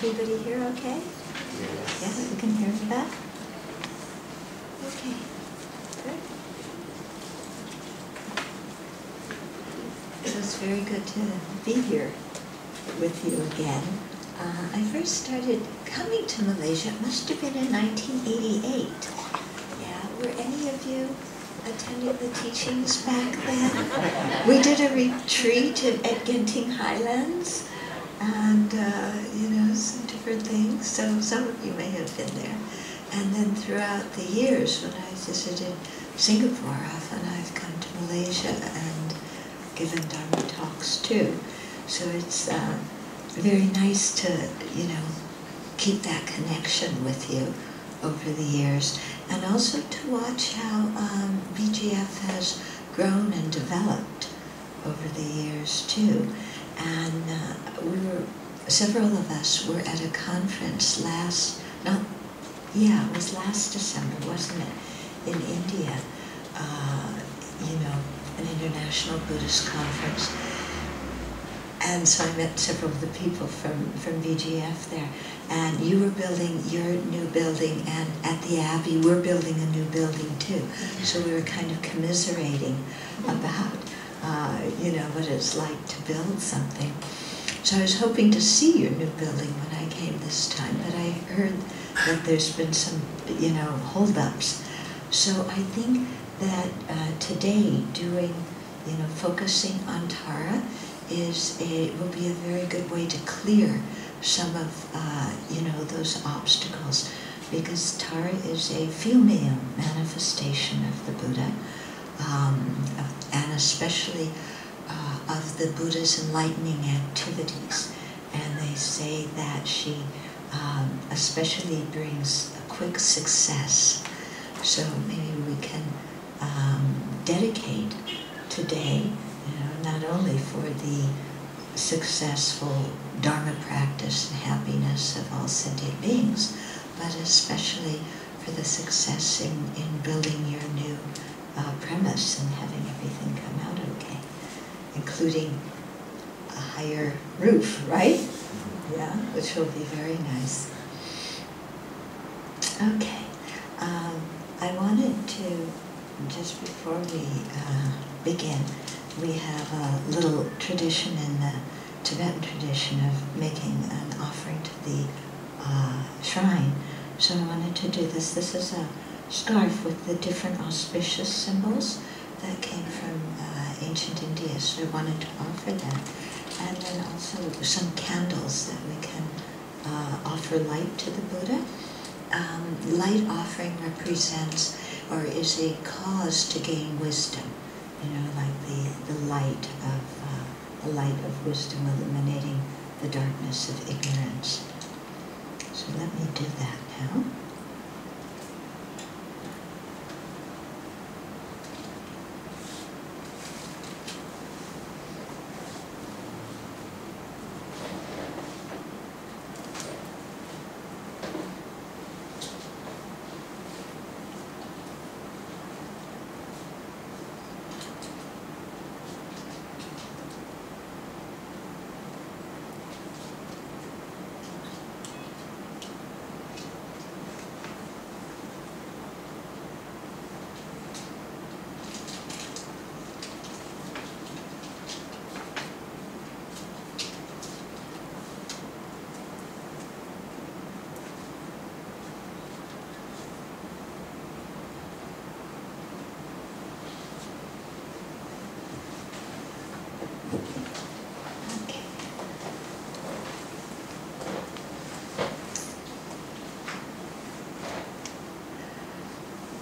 Everybody here okay? Yes. Yeah, you can hear me back? Okay. Good. So it's very good to be here with you again. I first started coming to Malaysia, it must have been in 1988. Yeah, were any of you attended the teachings back then? We did a retreat at Genting Highlands, and you know, some different things. So some of you may have been there. And then throughout the years, when I visited Singapore, often I've come to Malaysia and given Dharma talks too. So it's very nice to, you know, keep that connection with you over the years, and also to watch how BGF has grown and developed over the years too. And several of us were at a conference last December, wasn't it, in India, you know, an international Buddhist conference. And so I met several of the people from BGF there. And you were building your new building, and at the Abbey we're building a new building too. So we were kind of commiserating about, you know, what it's like to build something. So I was hoping to see your new building when I came this time, but I heard that there's been some, you know, holdups. So I think that today doing, you know, focusing on Tara will be a very good way to clear some of, you know, those obstacles, because Tara is a female manifestation of the Buddha, and especially of the Buddha's enlightening activities. And they say that she especially brings a quick success. So maybe we can dedicate today, not only for the successful Dharma practice and happiness of all sentient beings, but especially for the success in building your new premise and having everything come out okay, including a higher roof, right? Yeah, which will be very nice. Okay, I wanted to, just before we begin, we have a little tradition in the Tibetan tradition of making an offering to the shrine. So I wanted to do this. This is a scarf with the different auspicious symbols that came from ancient India. So I wanted to offer that. And then also some candles that we can offer light to the Buddha. Light offering represents or is a cause to gain wisdom. You know, like the light of wisdom illuminating the darkness of ignorance. So let me do that now.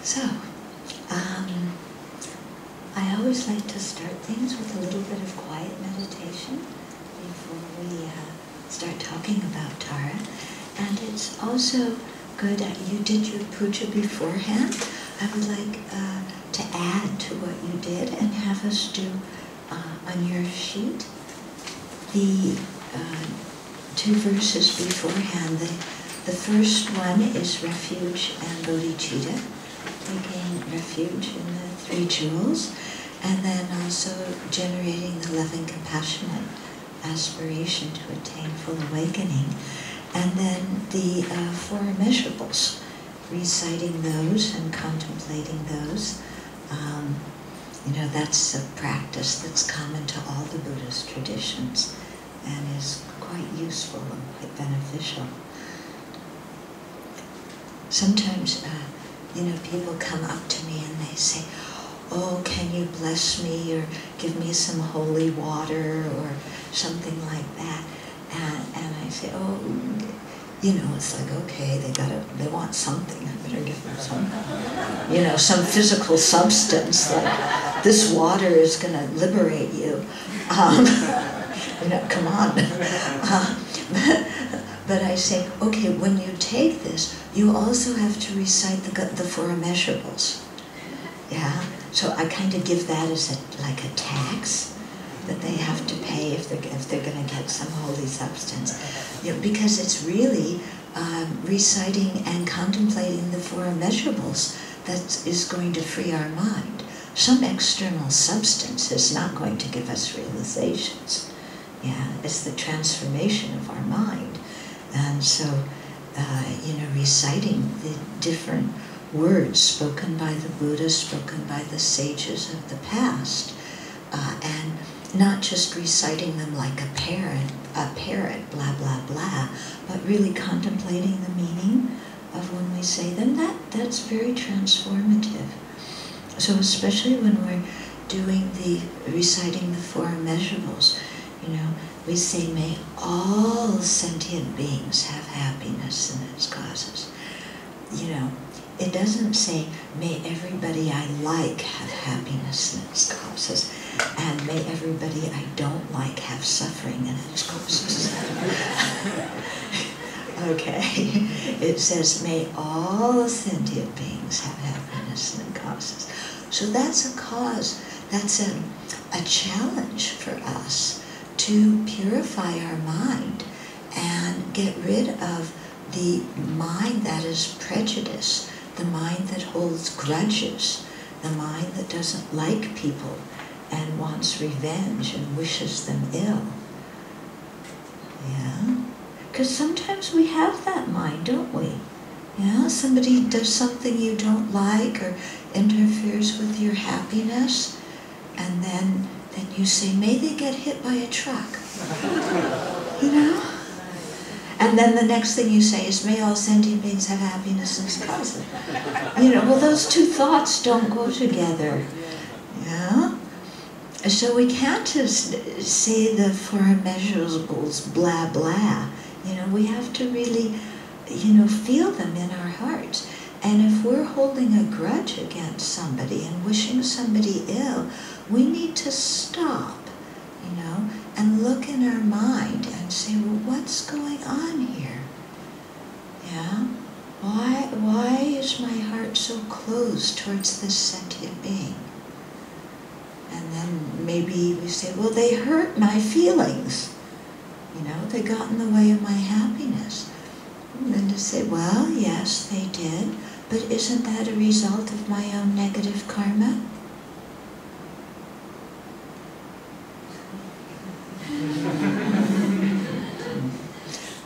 So, I always like to start things with a little bit of quiet meditation before we start talking about Tara. And it's also good that you did your puja beforehand. I would like to add to what you did and have us do on your sheet the two verses beforehand. The first one is Refuge and Bodhicitta. Taking refuge in the three jewels, and then also generating the loving, compassionate aspiration to attain full awakening. and then the four immeasurables, reciting those and contemplating those. You know, that's a practice that's common to all the Buddhist traditions and is quite useful and quite beneficial. Sometimes, you know, people come up to me and they say, "Oh, can you bless me, or give me some holy water," or something like that. And I say, "Oh, you know," it's like, okay, they want something, I better give them something. You know, some physical substance, like, this water is going to liberate you. You know, come on. But I say, okay, when you take this, you also have to recite the four immeasurables. Yeah, so I kind of give that as a, like a tax that they have to pay if they're going to get some holy substance, you know, because it's really reciting and contemplating the four immeasurables that is going to free our mind. Some external substance is not going to give us realizations. Yeah, it's the transformation of our mind, and so you know, reciting the different words spoken by the Buddha, spoken by the sages of the past, and not just reciting them like a parrot, blah, blah, blah, but really contemplating the meaning of when we say them. That's very transformative. So especially when we're doing reciting the four immeasurables, you know, we say, "May all sentient beings have happiness in its causes." You know, it doesn't say, "May everybody I like have happiness in its causes, and may everybody I don't like have suffering in its causes." Okay. It says, "May all sentient beings have happiness in its causes." So that's a cause, that's a challenge for us to purify our mind and get rid of the mind that is prejudiced, the mind that holds grudges, the mind that doesn't like people and wants revenge and wishes them ill. Yeah? Because sometimes we have that mind, don't we? Yeah? Somebody does something you don't like or interferes with your happiness, and then you say, "May they get hit by a truck." You know? And then the next thing you say is, "May all sentient beings have happiness in its causes." You know, well, those two thoughts don't go together. Yeah? So we can't just say the four immeasurables, blah, blah. You know, we have to really, you know, feel them in our hearts. And if we're holding a grudge against somebody and wishing somebody ill, we need to stop, you know, and look in our mind and say, "Well, what's going on here? Yeah? Why is my heart so closed towards this sentient being?" And then maybe we say, "Well, they hurt my feelings. You know, they got in the way of my happiness." And then to say, "Well, yes, they did, but isn't that a result of my own negative karma?"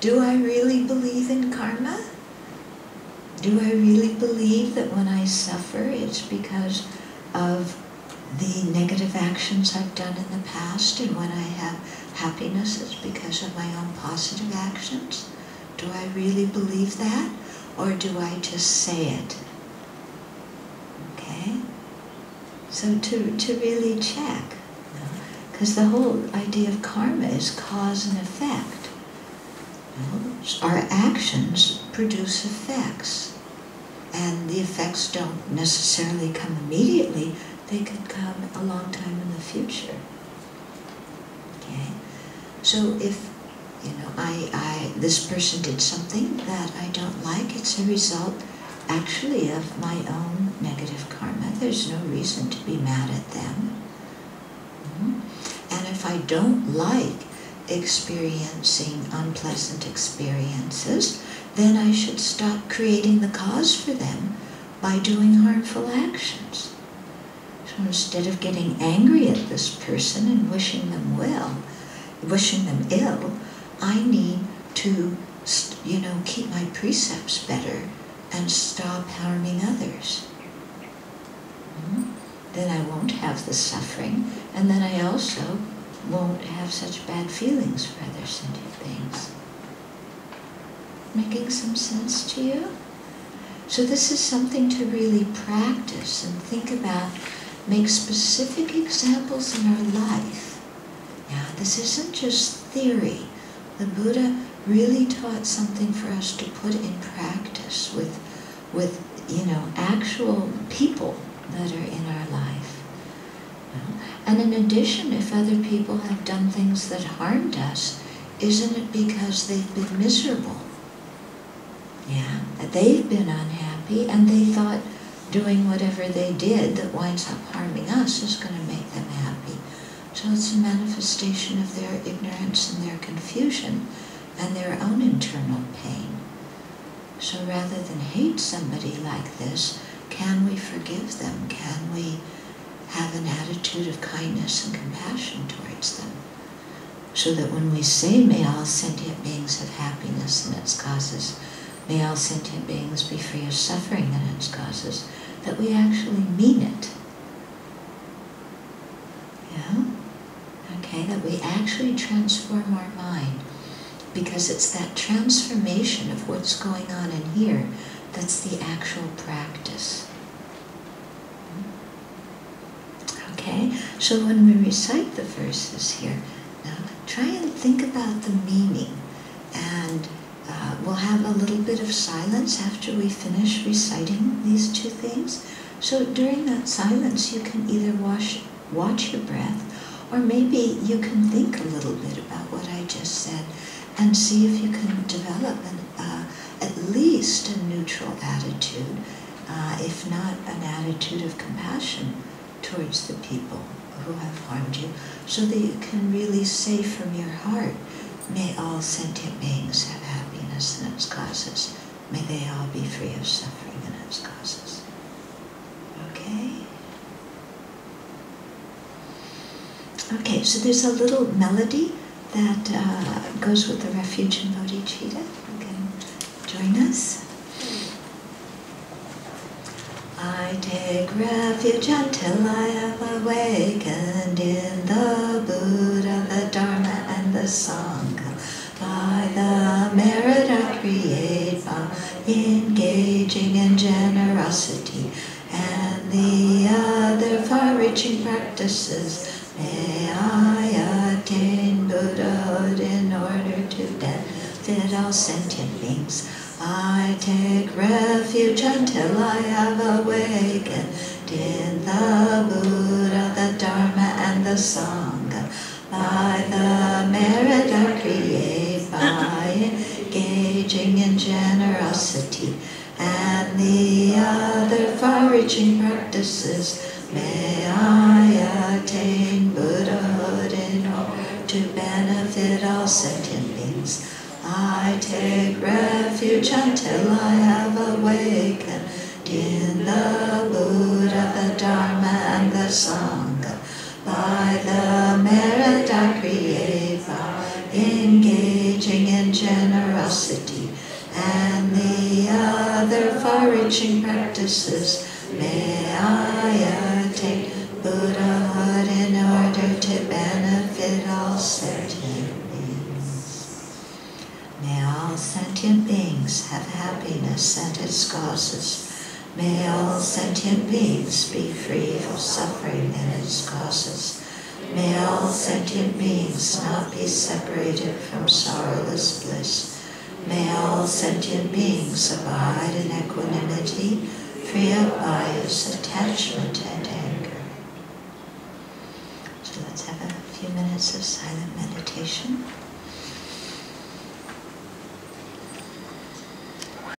Do I really believe in karma? Do I really believe that when I suffer it's because of the negative actions I've done in the past, and when I have happiness it's because of my own positive actions? Do I really believe that, or do I just say it? Okay? So to really check, because the whole idea of karma is cause and effect. Our actions produce effects, and the effects don't necessarily come immediately. They could come a long time in the future. Okay, so if you know this person did something that I don't like, it's a result actually of my own negative karma. There's no reason to be mad at them. And if I don't like experiencing unpleasant experiences, then I should stop creating the cause for them by doing harmful actions. So instead of getting angry at this person and wishing them ill, I need to you know, keep my precepts better and stop harming others. Then I won't have the suffering, and then I also won't have such bad feelings for others and things. Making some sense to you? So this is something to really practice and think about, make specific examples in our life. Now, this isn't just theory. The Buddha really taught something for us to put in practice with you know, actual people that are in our life. And in addition, if other people have done things that harmed us, isn't it because they've been miserable? Yeah, they've been unhappy and they thought doing whatever they did that winds up harming us is going to make them happy. So it's a manifestation of their ignorance and their confusion and their own internal pain. So rather than hate somebody like this, can we forgive them? Can we have an attitude of kindness and compassion towards them? So that when we say, may all sentient beings have happiness and its causes, may all sentient beings be free of suffering and its causes, that we actually mean it. Yeah? Okay, that we actually transform our mind, because it's that transformation of what's going on in here that's the actual practice. Okay, so when we recite the verses here, now try and think about the meaning, and we'll have a little bit of silence after we finish reciting these two things. So during that silence, you can either watch your breath, or maybe you can think a little bit about what I just said and see if you can develop an, at least a neutral attitude, if not an attitude of compassion towards the people who have harmed you, so that you can really say from your heart, may all sentient beings have happiness and its causes. May they all be free of suffering and its causes. Okay? Okay, so there's a little melody that goes with the Refuge in Bodhicitta. You can join us. I take refuge until I have awakened in the Buddha, the Dharma, and the Sangha. By the merit I create, by engaging in generosity and the other far-reaching practices, may I attain Buddhahood in order to benefit all sentient beings. I take refuge until I have awakened in the Buddha, the Dharma, and the Sangha. By the merit I create, by engaging in generosity and the other far-reaching practices, may I attain Buddhahood in order to benefit all sentient beings. I take refuge until I have awakened in the Buddha, the Dharma, and the Sangha. By the merit I create, by engaging in generosity and the other far-reaching practices, may I attain Buddhahood in order to benefit all sentient beings. May all sentient beings have happiness and its causes. May all sentient beings be free of suffering and its causes. May all sentient beings not be separated from sorrowless bliss. May all sentient beings abide in equanimity, free of bias, attachment, and anger. So let's have a few minutes of silent meditation.